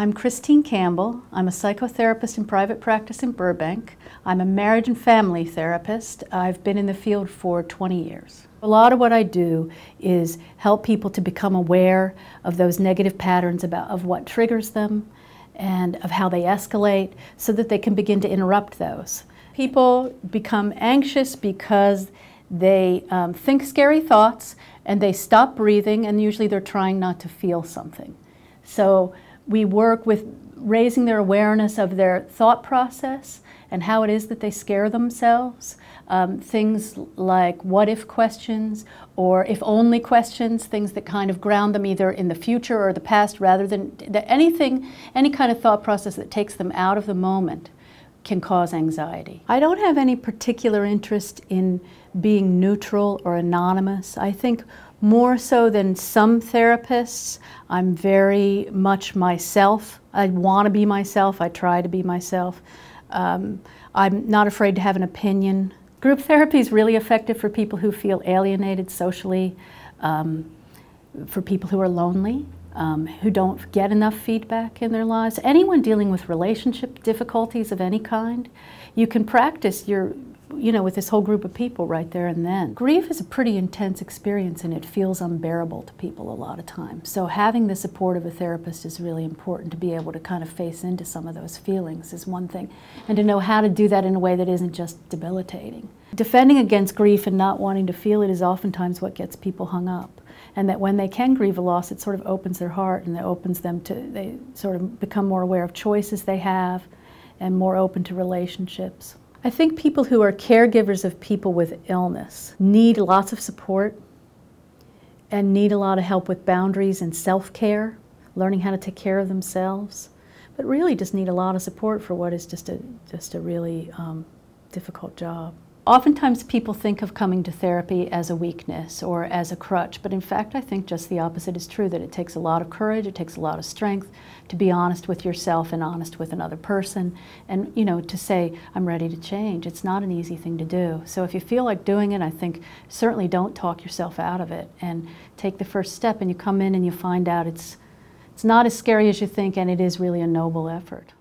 I'm Christine Campbell. I'm a psychotherapist in private practice in Burbank. I'm a marriage and family therapist. I've been in the field for 20 years. A lot of what I do is help people to become aware of those negative patterns of what triggers them and of how they escalate so that they can begin to interrupt those. People become anxious because they think scary thoughts and they stop breathing, and usually they're trying not to feel something. So we work with raising their awareness of their thought process and how it is that they scare themselves. Things like what-if questions or if-only questions, things that kind of ground them either in the future or the past rather than any kind of thought process that takes them out of the moment can cause anxiety. I don't have any particular interest in being neutral or anonymous. I think more so than some therapists, I'm very much myself. I want to be myself. I try to be myself. I'm not afraid to have an opinion. Group therapy is really effective for people who feel alienated socially, for people who are lonely, who don't get enough feedback in their lives. Anyone dealing with relationship difficulties of any kind, you can practice your with this whole group of people right there and then. Grief is a pretty intense experience and it feels unbearable to people a lot of times. So having the support of a therapist is really important to be able to kind of face into some of those feelings is one thing, and to know how to do that in a way that isn't just debilitating. Defending against grief and not wanting to feel it is oftentimes what gets people hung up, and that when they can grieve a loss, it sort of opens their heart and it opens them to, they sort of become more aware of choices they have and more open to relationships. I think people who are caregivers of people with illness need lots of support and need a lot of help with boundaries and self-care, learning how to take care of themselves, but really just need a lot of support for what is just a really difficult job. Oftentimes people think of coming to therapy as a weakness or as a crutch, but in fact I think just the opposite is true, that it takes a lot of courage, it takes a lot of strength to be honest with yourself and honest with another person, and to say, I'm ready to change. It's not an easy thing to do. So if you feel like doing it, I think certainly don't talk yourself out of it, and take the first step, and you come in and you find out it's not as scary as you think, and it is really a noble effort.